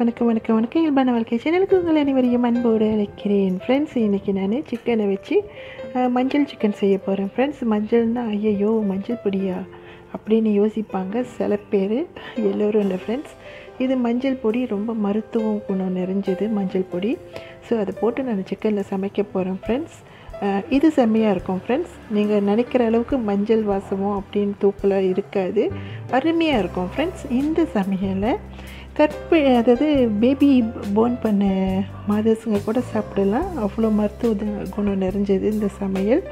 வணக்கம் வணக்கம் வணக்கம் இயல்பான வாழ்க்கை சேனலுக்கு உங்கள் அனைவரையும் அன்போடு அழைக்கிறேன் ஃப்ரெண்ட்ஸ். இன்றைக்கி நான் சிக்கனை வச்சு மஞ்சள் சிக்கன் செய்ய போகிறேன் ஃப்ரெண்ட்ஸ். மஞ்சள்னா ஐயையோ மஞ்சள் பொடியா அப்படின்னு யோசிப்பாங்க சில பேர், எல்லோரும் இல்லை ஃப்ரெண்ட்ஸ். இது மஞ்சள் பொடி, ரொம்ப மருத்துவ குணம் நிறைஞ்சது மஞ்சள் பொடி. ஸோ அதை போட்டு நான் சிக்கனில் சமைக்க போகிறேன் ஃப்ரெண்ட்ஸ். இது செம்மையாக இருக்கும் ஃப்ரெண்ட்ஸ். நீங்கள் நினைக்கிற அளவுக்கு மஞ்சள் வாசமும் அப்படின்னு தூக்கலாக இருக்காது, அருமையாக இருக்கும் ஃப்ரெண்ட்ஸ். இந்த சமையலை அதாவது பேபி போர்ன் பண்ண மாதர்ஸுங்க கூட சாப்பிடலாம், அவ்வளோ மருத்துவ குணம் நிறைஞ்சது இந்த சமையல்.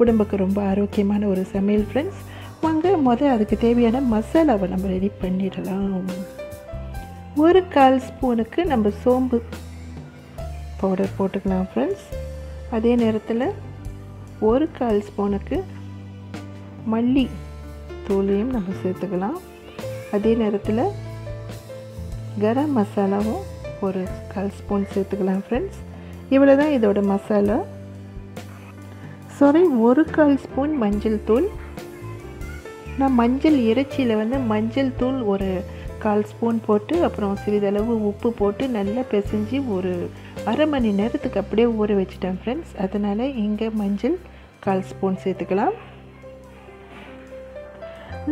உடம்புக்கு ரொம்ப ஆரோக்கியமான ஒரு சமையல் ஃப்ரெண்ட்ஸ். வாங்க அதுக்கு தேவையான மசாலாவை நம்ம ரெடி பண்ணிடலாம். 1/4 ஸ்பூனுக்கு நம்ம சோம்பு பவுடர் போட்டுக்கலாம் ஃப்ரெண்ட்ஸ். அதே நேரத்தில் 1/4 ஸ்பூனுக்கு மல்லி தூளையும் நம்ம சேர்த்துக்கலாம். அதே நேரத்தில் கரம் மசாலாவும் 1/4 ஸ்பூன் சேர்த்துக்கலாம் ஃப்ரெண்ட்ஸ். இவ்வளோ தான் இதோட மசாலா. 1/4 ஸ்பூன் மஞ்சள் தூள். நான் மஞ்சள் இறைச்சியில் மஞ்சள் தூள் 1/4 ஸ்பூன் போட்டு அப்புறம் சிறிதளவு உப்பு போட்டு நல்லா பிசைஞ்சு ஒரு அரை மணி நேரத்துக்கு அப்படியே ஊற வச்சுட்டேன் ஃப்ரெண்ட்ஸ். அதனால் இங்கே மஞ்சள் 1/4 ஸ்பூன் சேர்த்துக்கலாம்.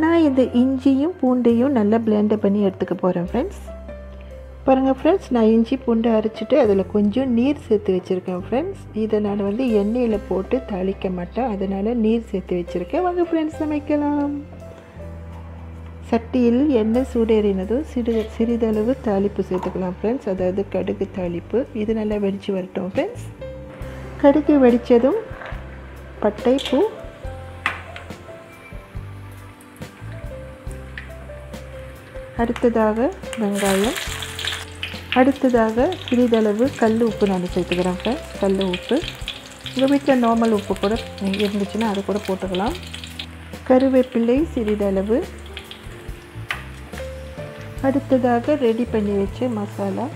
நான் இந்த இஞ்சியும் பூண்டையும் நல்லா பிளெண்ட் பண்ணி எடுத்துக்க போகிறேன் ஃப்ரெண்ட்ஸ். பாருங்கள் ஃப்ரெண்ட்ஸ், நான் இஞ்சி பூண்டை அரைச்சிட்டு அதில் கொஞ்சம் நீர் சேர்த்து வச்சுருக்கேன் ஃப்ரெண்ட்ஸ். இதை நான் எண்ணெயில் போட்டு தாளிக்க மாட்டேன், அதனால் நீர் சேர்த்து வச்சுருக்கேன். வாங்க ஃப்ரெண்ட்ஸ் சமைக்கலாம். சட்டியில் எண்ணெய் சூடேறினதும் சிறிதளவு தாளிப்பு சேர்த்துக்கலாம் ஃப்ரெண்ட்ஸ், அதாவது கடுகு தாளிப்பு. இது நல்லா வெடித்து வரட்டும் ஃப்ரெண்ட்ஸ். கடுகு வெடித்ததும் பட்டை பூ, அடுத்ததாக வெங்காயம், அடுத்ததாக சிறிதளவு கல் உப்பு நான் சேர்த்துக்கிறேன் ஃப்ரெண்ட்ஸ். கல் உப்பு உங்கள் வீட்டில் நார்மல் உப்பு கூட இருந்துச்சுன்னா அது கூட போட்டுக்கலாம். கருவேப்பிள்ளை சிறிதளவு, அடுத்ததாக ரெடி பண்ணி வச்சு மசாலா.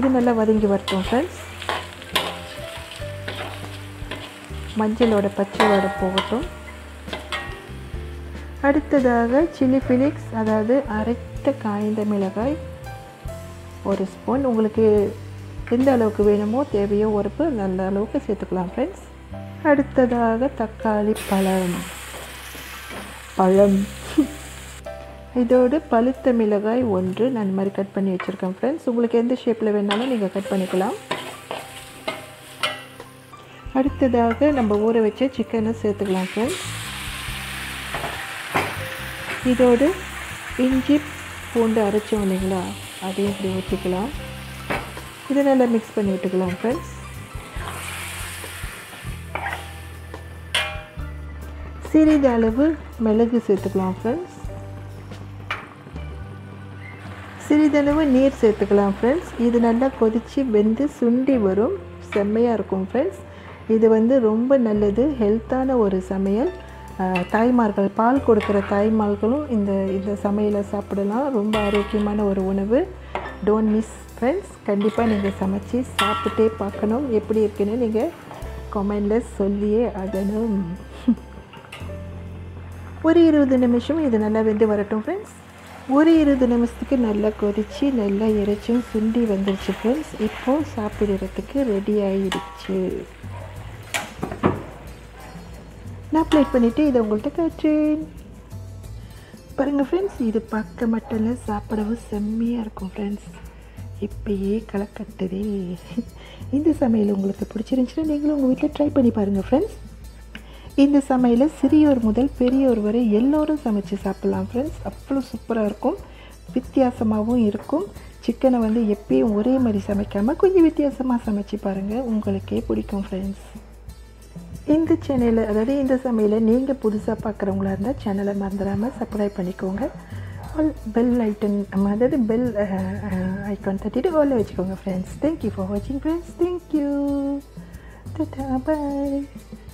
இது நல்லா வதங்கி வரட்டும் ஃப்ரெண்ட்ஸ். மஞ்சளோட பச்சையோட போகட்டும். அடுத்ததாக சில்லி ஃபிளிக்ஸ், அதாவது அரைத்த காய்ந்த மிளகாய் 1 ஸ்பூன். உங்களுக்கு எந்த அளவுக்கு வேணுமோ தேவையோ உரப்பு நல்ல அளவுக்கு சேர்த்துக்கலாம் ஃப்ரெண்ட்ஸ். அடுத்ததாக தக்காளி பழம், இதோடு பழுத்த மிளகாய் 1 நான் மாதிரி கட் பண்ணி வச்சுருக்கேன் ஃப்ரெண்ட்ஸ். உங்களுக்கு எந்த ஷேப்பில் வேணாலும் நீங்கள் கட் பண்ணிக்கலாம். அடுத்ததாக நம்ம ஊற வச்ச சிக்கனை சேர்த்துக்கலாம் ஃப்ரெண்ட்ஸ். இதோடு இஞ்சி பூண்டு அரைச்சோம் இல்லைங்களா, அதையும் இப்படி ஊற்றிக்கலாம். இதை நல்லா மிக்ஸ் பண்ணி விட்டுக்கலாம் ஃப்ரெண்ட்ஸ். சிறிதளவு மிளகு சேர்த்துக்கலாம் ஃப்ரெண்ட்ஸ். சிறிதளவு நீர் சேர்த்துக்கலாம் ஃப்ரெண்ட்ஸ். இது நல்லா கொதித்து வெந்து சுண்டி வரும், செம்மையாக இருக்கும் ஃப்ரெண்ட்ஸ். இது ரொம்ப நல்லது, ஹெல்த்தான ஒரு சமையல். தாய்மார்கள், பால் கொடுக்குற தாய்மார்களும் இந்த சமையலை சாப்பிடலாம். ரொம்ப ஆரோக்கியமான ஒரு உணவு. Don't miss friends. கண்டிப்பாக நீங்கள் சமைச்சு சாப்பிட்டே பார்க்கணும். எப்படி இருக்குன்னு நீங்கள் கமெண்டில் சொல்லியே அதனும். 20 நிமிஷம் இது நல்லா வெந்து வரட்டும் ஃப்ரெண்ட்ஸ். 20 நிமிஷத்துக்கு நல்லா கொதித்து நல்லா இறைச்சும் சுண்டி வந்துடுச்சு ஃப்ரெண்ட்ஸ். இப்போது சாப்பிட்றதுக்கு ரெடி ஆகிடுச்சு. நான் ப்ளேட் பண்ணிவிட்டு இதை உங்கள்கிட்ட காட்டுறேன். பாருங்கள் ஃப்ரெண்ட்ஸ், இது பார்க்க மட்டும் சாப்பிடவும் செம்மையாக இருக்கும் ஃப்ரெண்ட்ஸ். இப்பயே கலக்கட்டுதே. இந்த சமையல் உங்களுக்கு பிடிச்சிருந்துச்சுன்னா நீங்களும் உங்கள் வீட்டில் ட்ரை பண்ணி பாருங்கள் ஃப்ரெண்ட்ஸ். இந்த சமையலை சிறியோர் முதல் பெரியோர் வரை எல்லோரும் சமைச்சு சாப்பிட்லாம் ஃப்ரெண்ட்ஸ். அவ்வளோ சூப்பராக இருக்கும், வித்தியாசமாகவும் இருக்கும். சிக்கனை எப்பயும் ஒரே மாதிரி சமைக்காமல் கொஞ்சம் வித்தியாசமாக சமைச்சு பாருங்கள், உங்களுக்கே பிடிக்கும் ஃப்ரெண்ட்ஸ். இந்த சேனலை, அதாவது இந்த சமையலை நீங்கள் புதுசாக பார்க்குறவங்களா இருந்தால் சேனலை மறந்துடாமல் சப்ஸ்கிரைப் பண்ணிக்கோங்க. ஆல் பெல் ஐட்டன், அதாவது பெல் ஐக்கான் தட்டிட்டு ஆலில் வச்சுக்கோங்க ஃப்ரெண்ட்ஸ். தேங்க்யூ ஃபார் வாட்சிங் ஃப்ரெண்ட்ஸ். தேங்க்யூ. பாய்.